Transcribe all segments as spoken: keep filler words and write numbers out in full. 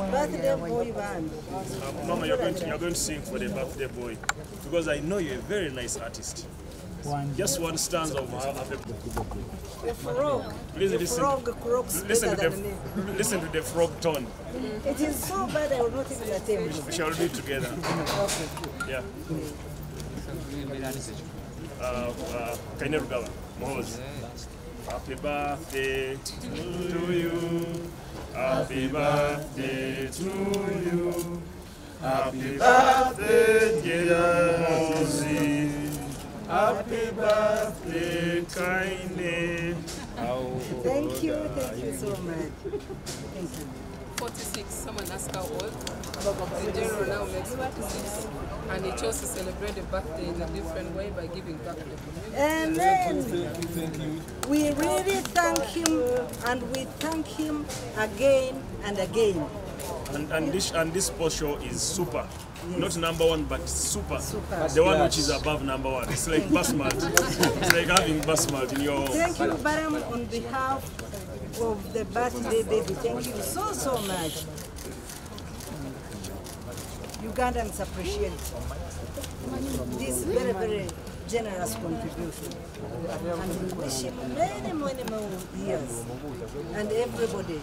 Birthday boy band. Um, Mama, you're going to you're going to sing for the birthday boy because I know you're a very nice artist. One. Just one stanza of how happy. The frog. Listen, the frog croaks better than me. Listen to the frog tone. Mm. It is so bad I will not even attempt. We shall do it together. Yeah. Uh, uh, Kainerugawa, Mohozi. Happy birthday to you. Happy birthday to you. Happy birthday, dear Mohozi. Happy birthday, Kaine. Thank you, thank you so much. Thank you. forty-six, someone asked how old. The general now makes forty-six. And he chose to celebrate the birthday in a different way by giving back to the community. Amen. We really thank him, and we thank him again and again. And, and this and this post show is super. Yes. Not number one, but super. super. The one which is above number one. It's like basmalt. It's like having basmalt in your home. Thank you, Baram, on behalf of the birthday baby. Thank you so, so much. Ugandans appreciate this very, very generous contribution. And we wish him many, many more years. And everybody,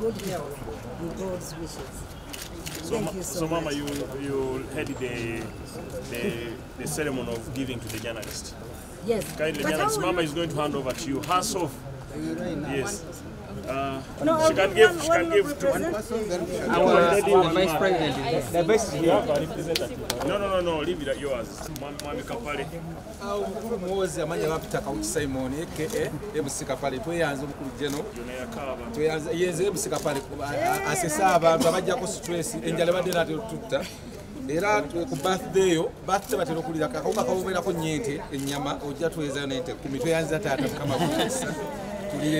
good health and God's wishes. So, Thank you so, so Mama, you you headed the, the the ceremony of giving to the journalist. Yes. Kindly, journalist. Mama is going to hand over to you. Hands off. Yes. Uh, no, she can give. One, she can give to one. Our vice president. The best here. No, no, no, no. Leave it at yours. Mama Kapale. Au muozi amanya wapitaka uchisaimoni. Eke, ebusi Kapale. Tuwe yanzo mkulujeno. Tuwe yanzo. Yeze ebusi Kapale. Asesa aba. Mbabaji yako stress. Enjaleba dena tututa. Era ku birthday yo birthday batero kulira kakauka kawumera ko nyete enyama ojja tuweza nete kumitwe yanza tata kama kutesa.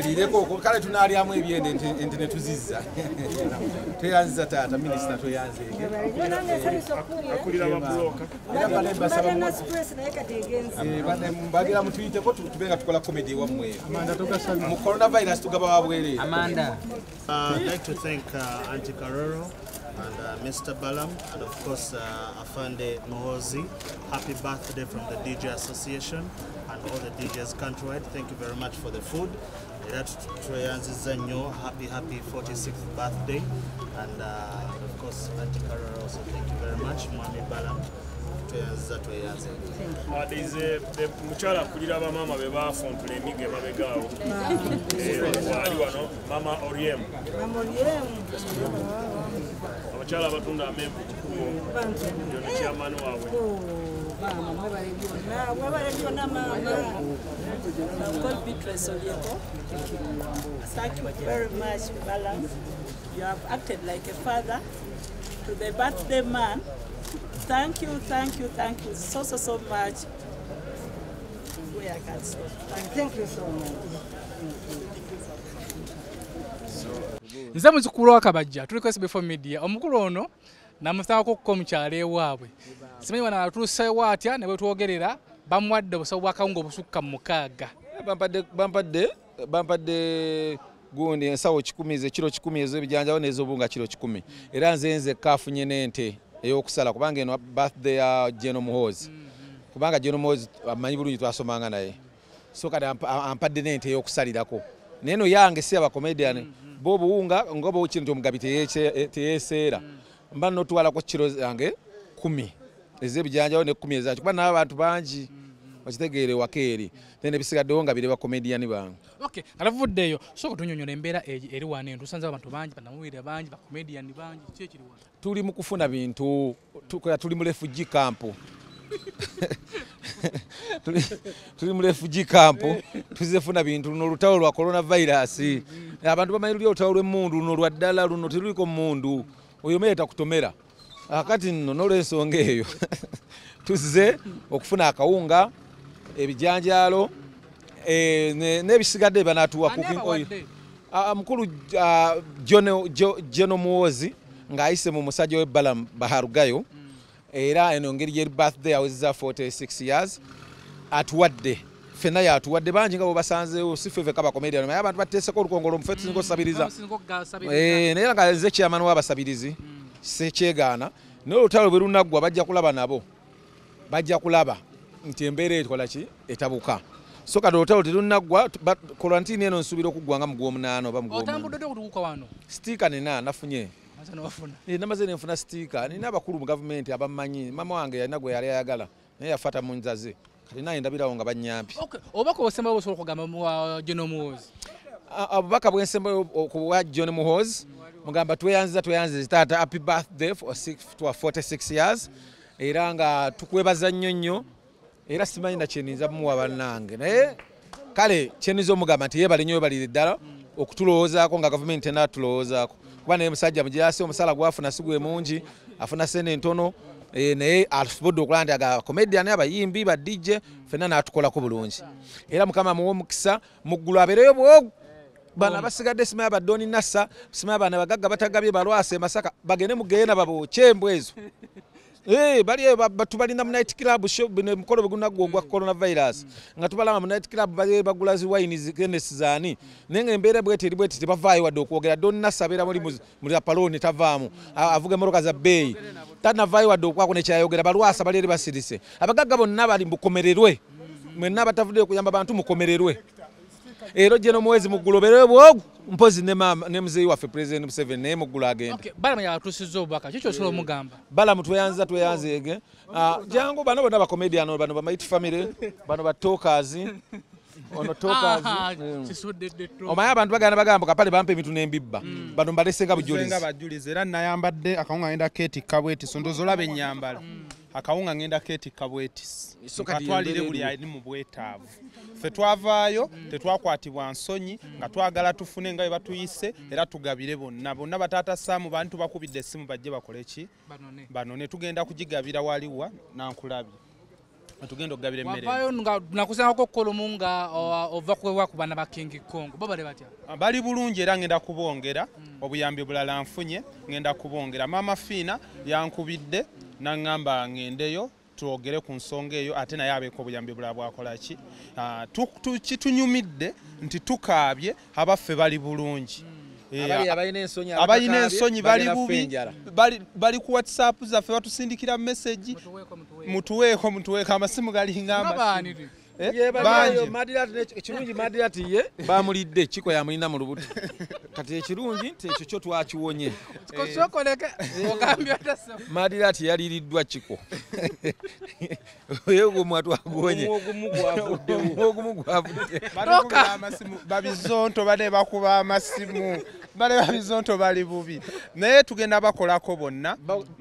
Tulileko kale tunaliamu ebyende intene tuziza tuyanza tata minister tuyanze akulira ababuloka bale basaba mu stress na yekategenze bale mbagira mutuyite ko tubenga tukola comedy wa mwe Amanda tokasanga mu coronavirus tugaba wabwele Amanda. I'd like to thank uh, Auntie Karoro and uh, Mister Balam and of course uh, Afande Mohozi. Happy birthday from the D J Association and all the D Js countrywide. Thank you very much for the food. Happy, happy forty-sixth birthday. And uh, of course, Auntie Karora also, thank you very much. Mami Balam. Mama Mama, mweba redio na, mweba redio na mama. God be trusted, Yoko. Thank you very much, Balam. You have acted like a father to the birthday man. Thank you, thank you, thank you so, so, so much. We are God. Thank you so much. Nze muzukuru wa Kabajja, tuliko S B four Media. Omukulu ono namusako komukyale waabwe. Simanyi banatuuse watya ne bwe twogerera bamwadde obuswa akango obusukka mukaaga. Bampadde bampadde bampadde gundi ensawo kikumi ezekiro kikumi ezebijanjawo n'ezobunga kiro kikumi. Era nze nze kafunye n'ente ey'okusala kubanga eno birthday ya Jeno Muhoozi. Kubanga Jeno Muhoozi amanyi bulungi twasomanga naye. So kada ampadde n'ente ey'okusalirako. Neno yange si abakomedian bo buwunga ngobo ukintu mugabite yeche teyeseera. Mbano tuwala ko kiro zange kumi ezebijanjawo ne kumi ezacho kuba n'abantu banji bakitegeere wakeeri tende bisigadde wonga bire ba comedian bangu. Okay, alavuddeyo so kutunyonyola embeera eri wane ntusanze abantu banji banamuwire banji ba comedian banji kyekiri wane. Tuli mu kufuna bintu tukola tuli mu refugee camp. tuli tuli mu refugee camp tuzefuna bintu luno lutawo lwa coronavirus. Abantu bamanyi lyo lutawo lw'emmundu luno lwa ddala luno teruliko mmundu. Oyo meta kutomera akati nno nolesonga eyo tuze okufuna akawunga ebijanjalo e nebisigadde banatuwa cooking oil amkulu Jeno Jeno Muhoozi ngaayise mu musajja we Balam Baharugayo era enongeri ye birthday awezza forty-six years atuwadde fena yatu wadde banji ngabo basanzewo sifeve kaba comedian naye abantu bateseko olukongolo mufeti singo sabiriza eh naye nga ze chairman wa basabirizi sechegaana no lutalo berunaggwa bajja kulaba nabo bajja kulaba ntiembere etwalaki etabuka so kado lutalo terunaggwa quarantine eno nsubira okugwanga mugwo munano ba mugwo otambudodo okukuka wano sticker nena nafunye azana wafuna eh namaze nfuna sticker nina abakulu mu government abamanyi mama wange yanagwe yali ayagala naye yafata munzaze Kalina indabira wonga banyambi. Okay. Obako osemba bosoro kugamba mu John Muhoozi. Abubaka bwensemba okuwa John Muhoozi mugamba tweyanza tweyanze tata happy birthday for forty-six years. Era nga tukwebaza nnyo nnyo. Era simanyi na cheninza mu abanange. Naye kale chenizo mugamba tiye bali nnyo bali ddala okutuloozaako nga government na tuloozaako. Kuba ne musajja mujasi omusala gwafuna sigwe mungi afuna sene ntono. E ne alfudo kulanda aga comedian abayimbi ba D J fena natukola ko bulungi era mukama muwo mukisa mugulu abereyo bwo bana basigadde simaya ba doni nassa simaya bana bagagga batagabye balwase masaka bagene mugena babo chembo ezo eh bali batubalina mu night club show bino mukolo biguna gogwa coronavirus ngatubala mu night club bali bagulazi wine zikenes zani nenge embere bwete libwete tebavayi wado kwogera doni nassa bera muri muri apaloni tavamu avuga moroka za bay tana vai wado kwako ne kyayogera balwasa bali eri basirise abagagga bonna bali mbukomererwe mwenna batavude kuyamba bantu mukomererwe ero jeno mwezi muguloberwe bwogu mpozi ne mama ne mzee wafe president Museveni ne mugula agenda okay bala manya atusizo baka chicho solo mugamba bala mutweyanza tweyanzege ah jangu bana bana ba comedian bana ba might family bana ba talkers ono talkers omaya bantu bagana bagamba kapale bampe mitu ne mbibba bano mbalesenga bujulize senga bajulize era nayambadde akaunga enda keti kabweti sondozo labe nyambala akaunga ngenda keti kabweti soka twalire buli ali mu bwetaavu fetwavaayo tetwakwatibwa nsonyi nga twagala tufune nga batuyise era tugabire bonna bonna batata samu bantu bakubidde simu bajje bakole ki banone tugenda kujigabira waliwa nankulabi atugenda okugabira emmere wapayo nga nakusanga kokolo munga ova kwewa kubana bakingi Kongo babale batya bali bulungi era ngenda kubongera obuyambi bulala nfunye ngenda kubongera mama Fina yankubidde nangamba ngendeyo tuogere ku nsonga eyo ate naye abeko obuyambi bulala bwakola ki kitunyumidde nti tukaabye abaffe bali bulungi abayina ensonyi bali bubi bali ku WhatsApp zaffe batusindikira message mutuweeko mutuweeko amasimu galingamba ekirungi madirati ye bamulidde kiko yamulina mu lubuto kati ekirungi nti ekyo kyo twakiwonye madirati yaliriddwa kiko oyo gumwatu agwonye ogumu gwavudde babizonto bade bakuba amasimu bale babizonto bali bubi naye tugenda bakolako bonna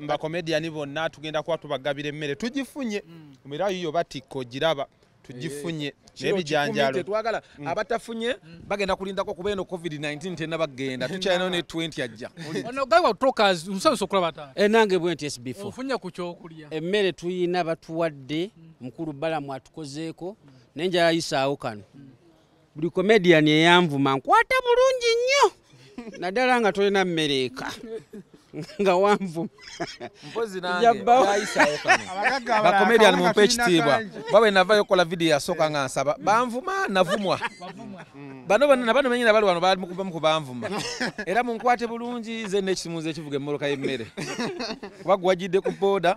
bakomediani bonna tugenda kuba tubagabira emmere tugifunye mera yiyo batiko giraba tujifunye nebijanjalo twagala abatafunye bagenda kulinda ko kubeno covid nineteen tena bagenda tuchayino ne twenty ajja ono gawa talkers umsaso kula bata enange bwenti S B four ofunya kucho kulya emmere tuyina batuwadde mukuru bala mwatukozeeko nenja yayisaawo kanu buli comedian yeyanvuma nkwata bulungi nnyo nadala nga tolina mmereka nga wanvu mpozi nange yayisaawo kanu ba comedian mu page tibwa bawe navayo kola video yasoka ngansaba banvuma navumwa bano bano nabano menyina bali wano bali mukuba mukuba banvuma era munkwate bulungi ze nechimuze chivuge moroka yemmere bagwajide ku boda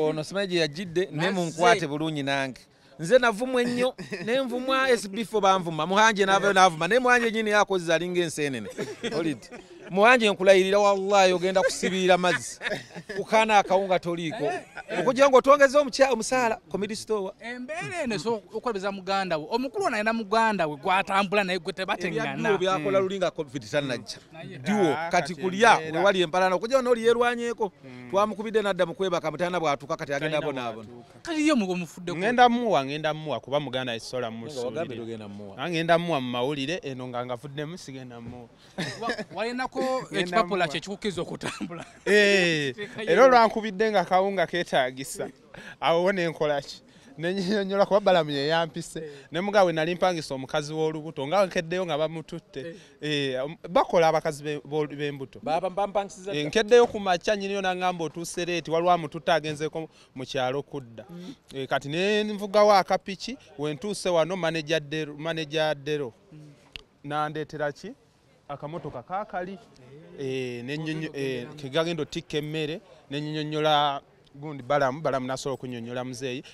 ono simaje yajide ne munkwate bulungi nange nze navumwe nnyo ne mvumwa S B four banvuma muhanje navayo navuma ne muhanje nyini yako zalinga ensenene olid muhanje nkulayirira wallahi ogenda kusibira mazzi ukana akaunga toliko okujango tuongeze omukya omusala comedy store embere ne so okwabeza muganda we omukulu na ina muganda we gwatambula naye gwete batengana byo byakola lulinga covid sanajja diwo kati kuliya we wali empalana okujona oli yerwanyeko twamukubide nadda mukweba kamutana bwatuka kati agenda bona bona kali yo mugomufudde ngenda muwa ngenda muwa kuba muganda isola musu ngenda muwa mawulire eno nganga fudde musigenda muwa walina ekipapula kyekikukiza okutambula era olwankubidde nga kawunga keetaagisa awo ne nkolaki nenyonyola kwa balamye yampise ne mugawe nali mpangisa omukazi w'olubuto nga nkeddeyo nga bamututte eh bakola abakazi b'embuto baba mpangisiza nkeddeyo ku macha nyinyo na ngambo tu sereti walwa mututa agenze ko mu kyalo kudda kati ne nvuga wa akapichi wentuse wano manager dero manager dero na ndetera ki akamoto kakakali eh nenyonyo eh kigagendo tikke mmere nenyonyola gundi balamu balamu nasolo kunyonyola mzeyi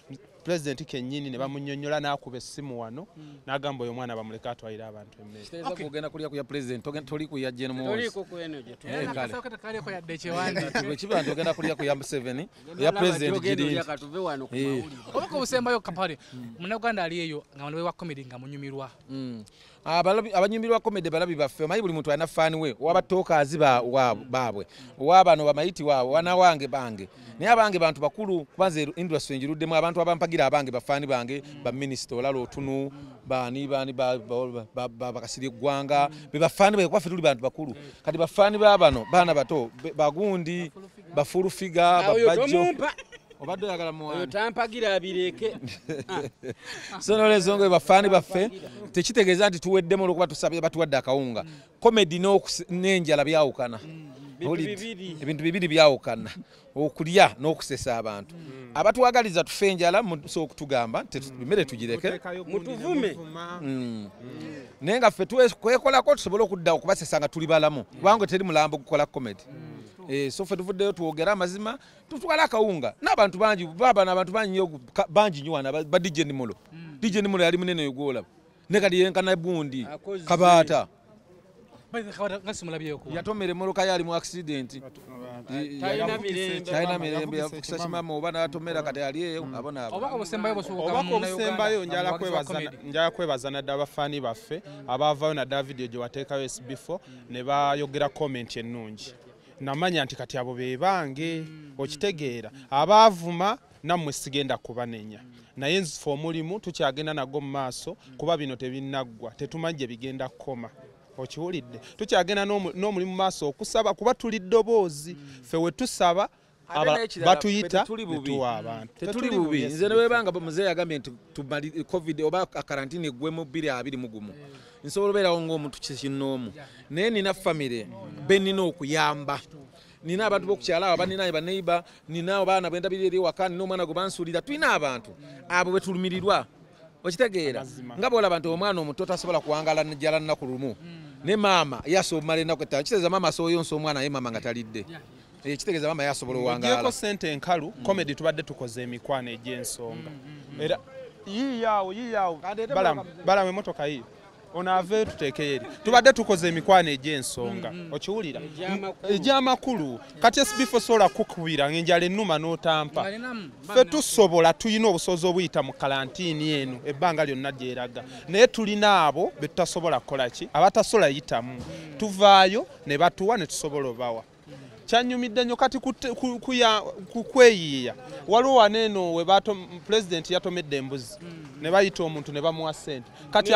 president kenyini ne bamunyonyola nakuba essimu wano mm. nagambo yo mwana bamuleka atwaira abantu emmere kiteza okay. Kugenda kulya kuya president ogenda toli kuya Gen Moss toli ko kwene je tu ne kale sakata kale ko ya Dechewanda tuwe kibanda ogenda kulya kuya Museveni ya president gidi yakatuve wano ku mauli obako busemba yo Kampala muna Uganda ali eyo ngamwe wa comedy ngamunyumirwa mm abalabi abanyumirwa comedy balabi baffe mayi buli muntu ana fan we wabatoka aziba wa babwe wabano bamaiti wabo wanawange bange ne abange bantu bakulu kubanze industry ngirude mu abantu abampa abange bafani bange ba minister olalo otunu bani bani ba bakasiri gwanga be bafani be kwafituli bantu bakulu kati bafani babano bana bato bagundi bafuru figa babajjo obadde yagala muwa yo tampagira abireke sono lezongo bafani baffe tekitegeza ati tuweddemo lokuba tusabye batuwadde akawunga comedy no nenjala byawukana ebintu bibiri byawukana okulya n'okusesa abantu abatuwagaliza tufenjala so okutugamba tetubimere tugireke mutuvume nenga ffe twekolako tusobola okudda okubasesa nga tuli balamu kubanga teri mulambo gukola comedy so ffe tuvuddeyo tuwogera amazima tutwala akawunga n'abantu bangi baba n'abantu bangi nywana ba D J Nimolo D J Nimolo yali munene yogolaba nekali yenkana bundi kabaata yatomere moroka yali mu accident China mirembe yakusashimama obana atomera kati aliye abona abo obako busembayo busubuka mu busembayo njala kwebazana njala kwebazana dabafani baffe abavayo na David je wateka S B four ne bayogera comment ennungi namanya anti kati abo bebange okitegeera abavuma namwe sigenda kubanenya naye nzifo mulimu tukyagenda nago maaso kuba bino tebinnaggwa tetumanje bigenda koma okiwulidde tukyagenda n'omulimu mu maaso okusaba kuba tuli ddoboozi ffe we tusaba batuyita tuwa abantu tetuli bubi nze ne webanga muzeeyi agambye nti COVID oba karantiini eggwemu bbiri abiri mugumu nsobola obeerawo ng'omuntu kinnoomu naye nina famire be nina okuyamba nina abantu b'okukyala aba nina baneiba nina abaana bendabirira eri waka nina omwana gwe bansuulira tulina abantu abo be tulumirirwa okitegeera nga boola abantu omwana omuto tasobola kuwangala njala nnaku lumu ne maama yasobola ennaku kitegeeza maama asoboyo nsi omwana ye maama nga talidde ekitegeeza maama yasobola owangala gyeko ssente enkalu comedy tubadde tukoze emikwano egy'ensonga era yiiyaawo yiiyaawo balamu emotoka yiyo ono ave tuteekeye eri tubadde tukoze emikwano egy'ensonga okiwulira egy'amakulu kati S B four sobola kukuwira ng'enjala ennuma n'otampa ffe tusobola tulina obusobozi obuyita mu kalantiini eno ebbanga lyonna gyeraga naye tulina abo be tutasobola kukola ki abatasobola yitamu tuvaayo ne batuwa ne tusobola obawa kyanyumidde nnyo kati kukweyiiya waliwo waneeno we pulezidenti yatomedde embuzi ne bayita omuntu ne bamuwa ssente kati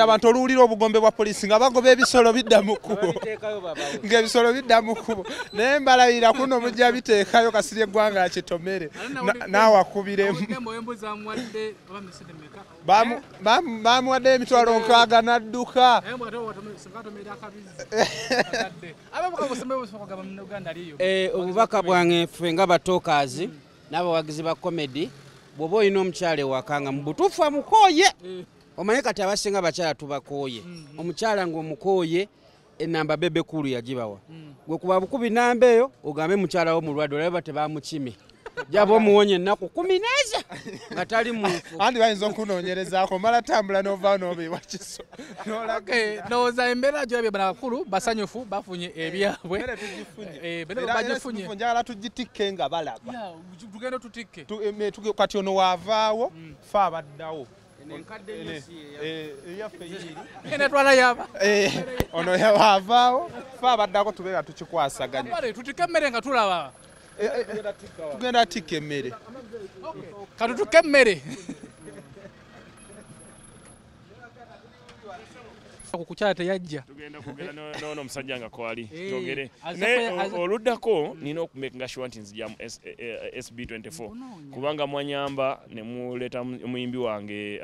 abantu oluwulira obugombe bwa poliisi nga bagoba ebisolo bidda mu kkubo ng'ebisolo bidda mu kkubo naye mbalayira kuno mujja biteekayo kasirye eggwanga yakitomere n'awakubiremu bamuwaddeyo emitwalo nkaaga n'adduka obubaka bwange ffe nga batokaazi n'abawagizi ba komedi bwoba olina omukyala ewakanga mu butuufu amukooye omanye kati abasinga abakyala tubakooye omukyala ng'omukooye enamba bebekulu yagibawa gwe kuba bukubi namba eyo ogambe mukyalawo mulwadde olaba tebamukime jabo omuwonye ennaku kumi n'eza nga tali mufu andi bayinza okunoonyerezaako mala tambula novaawo n'obeebwa kiso ndowooza embeera gy'ebyo bano bakulu basanyufu bafunye ebyabwe bagifunye njagala tugitikke nga balaba tugenda tutikke kati ono waavaawo fe abaddawo ono waavaawo fe abaddako tubeera tukikwasaganya tutike emmere nga tulaba tugenda atika emmere katutuka emmere kukuchata yajja tugenda kugera no no msajjanga kwali togere ne oludako nino okumekinga sure nti nzija S B twenty-four kubanga mwanyamba ne muleta muyimbi wange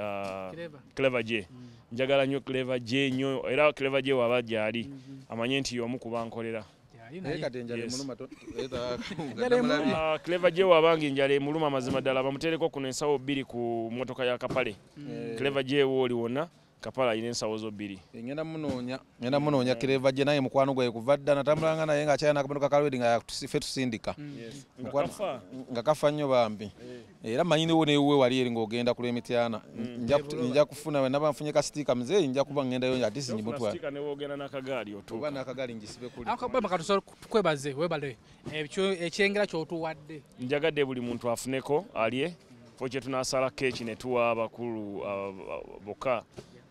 Clever J njagala nyo Clever J nyo era Clever J wabajja ali amanye nti yomu kubankolera Clever J wabangi njale muluma mazima dala bamutereko kuno ensawo bbiri ku motoka ya Kapale Clever J woli wona Kapala inensawo zo bbiri ngenda munonya ngenda munonya Clever J naye mukwano gwe kuvadda natambulanga naye nga cyana kamotoka kalwedi nga tusife tusindika nga kafa nnyo bambi era manyine wone uwe wali eri ngogenda kule mitiana nja nja kufuna we nabanfunye ka stika mzee nja kuba ngenda yo ati sinyimutwa stika ne wogenda nakagali otu bana nakagali ngisibe kuli akabamba katusoro kwebaze webale ebicho ekyengera kyo tuwadde njagadde buli muntu afuneko aliye poche tunasala kechi ne tuwa abakulu boka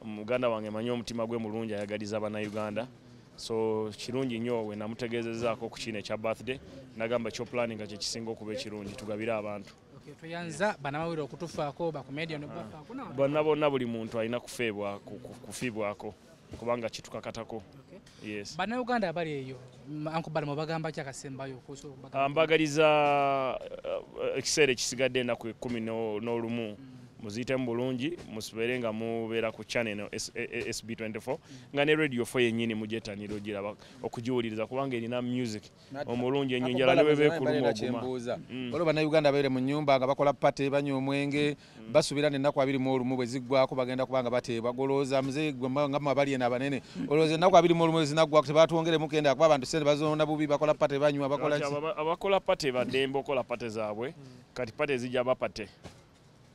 Muganda wange manyo mutima gwe mulunja yagaliza abana Uganda so kirungi nyowe namutegezezaako ku kine kya birthday nagamba kyo planning kya kisinga okube kirungi tugabira abantu okay tuyanza bana mawire okutufaako ba comedian ne bafa kuna bana bonna buli muntu alina kufebwa kufibwako kubanga kitukakatako okay. Yes bana Uganda abali eyo anko balimo bagamba kyakasembayo kuso bagamba ambagaliza uh, ekisere kisigadde na ku kumi no, no lumu mm. Muzite mbulungi musiberenga mubera ku channel no S B twenty-four nga ne radio four yenyine mujeta ni lojira okujiwuliriza kubanga ina music omulungi ennyinja lalewe bekuluma kumbuza bolo bana Uganda baire mu nyumba nga bakola pate banyo mwenge basubirane nako abiri mu lumu bezigwa ko bagenda kubanga bate bagoloza mzigwa nga mabali na banene oloze nako abiri mu lumu zinagwa kubatongere mukenda kwa bantu sente bazona bubi bakola pate banyo abakola abakola pate badembo kola pate zabwe kati pate zijja bapate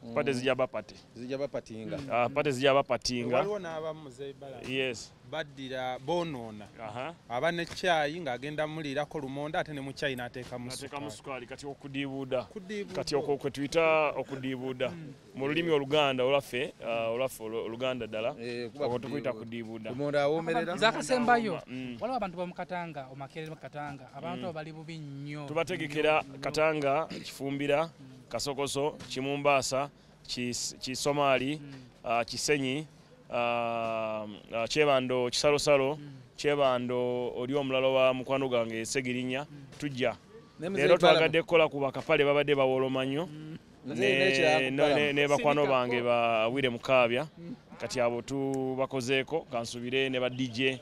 Mm. Pate zijaba pate. Zijaba patinga. Mm. Ah, pate zijaba patinga. Waliwo naba muzeibala. Yes. Badira bonona. Aha. Abane chai nga agenda mulira ko lumonda atene mu chai nateka mu sukali. Nateka mu sukali kati okudibuda. Kudibuda. Kati okokwe Twitter okudibuda. Mu lulimi Oluganda olafe, olafe Oluganda dala. Eh, kuba tukuita kudibuda. Lumonda awomerera. Zakasembayo. Waliwo abantu bamukatanga, omakerera mukatanga. Abantu abali bubi nnyo. Tubategekera Katanga kifumbira. Kasokoso, Chimumbasa, Chis Chisomali, mm. uh, Chisenyi, uh, Chebando, Chisalo Salo, mm. Chebando, Odiomlalo wa mukwano gange Segirinya, mm. Tujja. Lero twagadde kola kubaka pale babadde bawolomanyo. Mm. Ne ne ne bakwano bange bawire mukabya. Mm. Kati abo tu bakozeko kansubire ne ba D J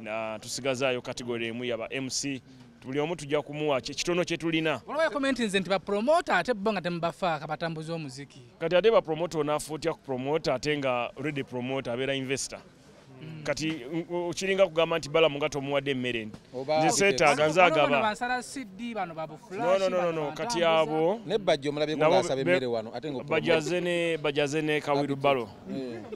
na tusigazaayo category emu yaba M C. Tuli omuntu tujja kumuwa kitono kye tulina. Waliwo comment nze nti ba promoter ate bonga tembafa kabatambuza omuziki. Kati ate ba promoter onafuuti ya ku promoter atenga ready promoter abera investor. Mm. Kati uchiringa kugamba nti bala mungato muwadde mmere. Nze seta ganzaga ba. Bansala C D bano babu flash. No no no no kati abo ne bajjo mulabye ko asabe mmere wano atengo. Bajazene bajazene kawirubalo.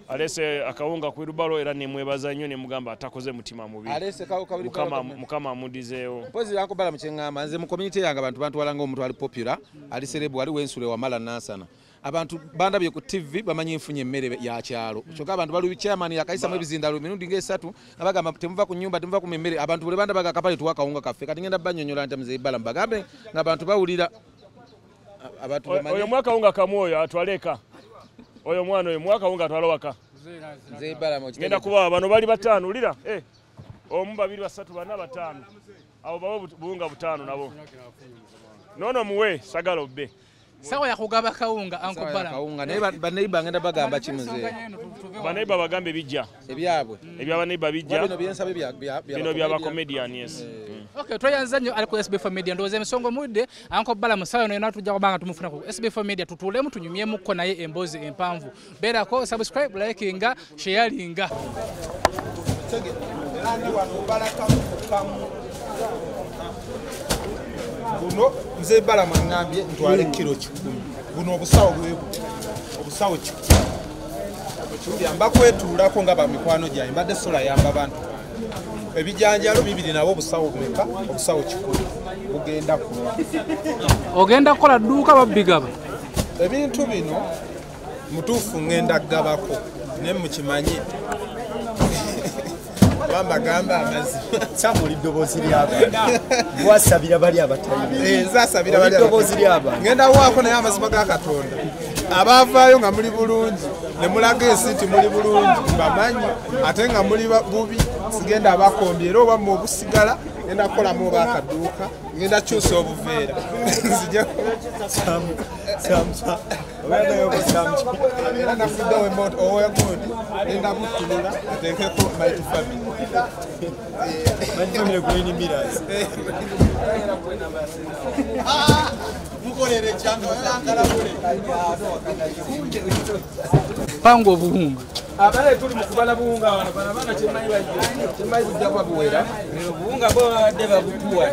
Alese akawunga kwirubalo era ne mwebaza nnyo ne mugamba atakoze mutima mubi. Alese kawo kawirubalo mukama mukama amudizeo. Pozi lako bala muchengama nze mu community yanga bantu bantu walanga omuntu ali popular ali celeb ali wensule wa mala nasana. Abantu banda bye ku T V bamanyi nfunye mmere ya kyalo choka abantu balu chairman yakaisa mu bizindalo minundi nge satu abaga maptemva ku nyumba temva ku mmere abantu bole banda baga kapale tuwaka unga kafe kati ngenda banyonyola ntamze ibala mbagambe n'abantu bawulira abantu bamanyi oyo mwaka unga kamoyo atwaleka oyo mwana oyo mwaka unga atwalowaka nze ibala mo ngenda kuba bano bali batano ulira eh omu babiri basatu bana batano abo babo bunga butano nabo nono muwe sagalo be sawa ya kugaba kaunga anko bala kaunga ne baneiba ngenda bagamba kimuzee baneiba bagambe bijja ebyabwe ebya baneiba bijja bino byensa bya bino bya ba comedian yes okay twayanza nyo ali ku S B four Media ndoze msongo mudde anko bala musayo no natujja kubanga tumufuna ku S B four Media tutule mtu nyumye muko naye embozi empanvu bera ko subscribe like nga share nga Guno mzee bala mangambye ntwale kilo kikumi. Guno obusawo bwebo. Obusawo kikumi. Ochundi ambakwetulako nga bamikwano gya mbadde sola yamba abantu. Ebijanjalo bibiri nabo obusawo kumeka obusawo kikumi. Ogenda ku. Ogenda kola duka babigaba. Ebintu bino mutufu ngenda gabako ne mukimanyi. Bamba gamba amazi chamuli dobozi lyaba wasabira bali abatali eh zasabira bali dobozi lyaba ngenda wako na amazi baka katonda abavaayo nga muli bulungi ne mulaga esiti muli bulungi bamanyi ate nga muli bubi sigenda abakombi era oba mu obusigala ngenda kukolamu oba akaduuka ngenda kyusa obuveera nzija nafudde owegodi ngenda mutunula ateekeko mighty family pango obuhunga abale tuli mukubala buhunga wana bana bana chemai baje chemai zidakwa buwera buhunga bo deba bukuwa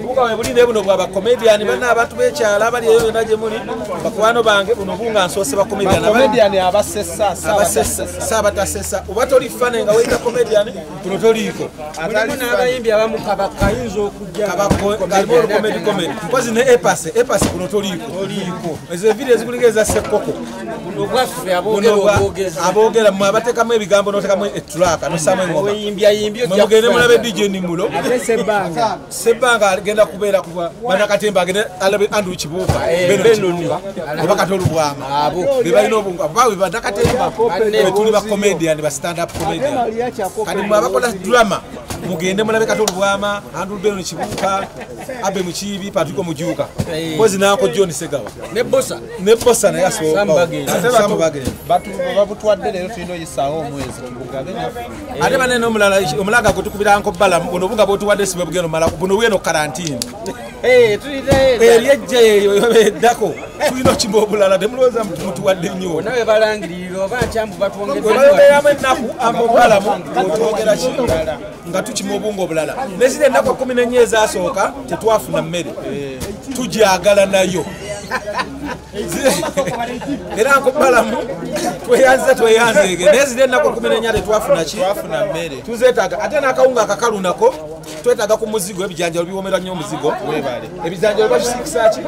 buhunga we bulinde buno bwa comedian bana abantu bekyala abali eyo naje muri bakwano bange buno buhunga nsose ba comedian comedian abasesa abasesa sabatasesa ubatoli fane nga weka comedian tuno toliko atali na abayimbi abamuka bakayinzo okujja kabako comedy comedy kwazi ne epase epase kuno toliko toliko ezo video zikuligeza sekoko buno bwafe abogero abogeza abogera mwabate kama ebigambo no takamwe etraka no samwe ngoba oyimbya yimbyo jagene mulabe D J Nimulo atese banga sebanga agenda kubera kuba banakatemba agende alabe andu chibuka benonunga abakatolu bwanga abo bebalino bunga bawe banakatemba betuli ba comedian ba stand up comedian kandi mwabakola drama mugende mulabe katolu bwama andu beno chibuka abe muchibi patiko mujuka kozi nako John Segawa ne bossa ne bossa na yaso sambage batu babutwa dele tino yisaho mwezi kugaganya ate banene omulala omulaga kutukubira anko bala muno buga botu wadesi bebugeno mala kuno weno quarantine eh tulide eh yeje yobe dako tulino chimbobulala demloza mtu wadde nyo nawe balangiriro bachambu batwongeza bale yamwe naku ambo bala mutogera chingala ngatu chimobungo bulala nezide nako kumi na nne zasoka tetwafuna mmere tujagala nayo era nkopala mu tweyanze tweyanze nezide nako kumi na nne tetwafuna chi twafuna mmere tuzetaga ate nakaunga akakalunako twetaga ku muzigo ebijanjalo biwomera nnyo muzigo webale ebijanjalo bashikisaki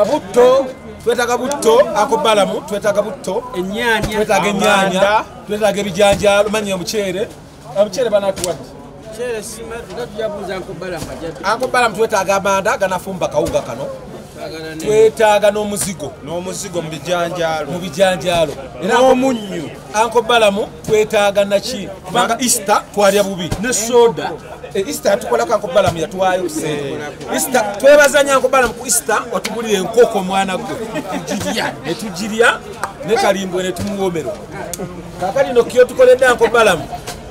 abutto twetaga butto akobala mu twetaga butto ennyanya twetaga ennyanya twetaga ebijanjalo manya muchere amuchere banatuwati chere sima tukajabuza akobala majatu akobala twetaga amanda ganafumba kauga kano twetaga n'omuzigo n'omuzigo mu bijanjalo mu bijanjalo era omunnyu ankobalamu twetaga naki banga Easter twalya bubi ne soda Easter tukola ko ankobalamu yatwayo Easter twebazanya ankobalamu ku Easter watubulire enkoko mwana gwe tujirya ne tujirya ne kalimbwe ne tumuwomero kakali nokiyo tukoledde ankobalamu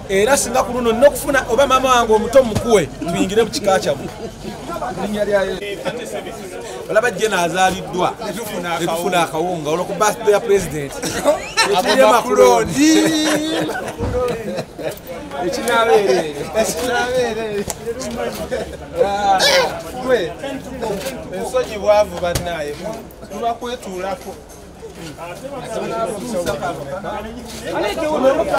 era singa kuluno nokufuna oba mama wange omuto mukuwe tuyingire mu kikacha mu linya lya balaba jena azaliddwa tufuna akawunga akawunga olwo ku birthday ya president abye makulodi echinabere echinabere kwe ensoji bwavu banaye kuba kwetulako.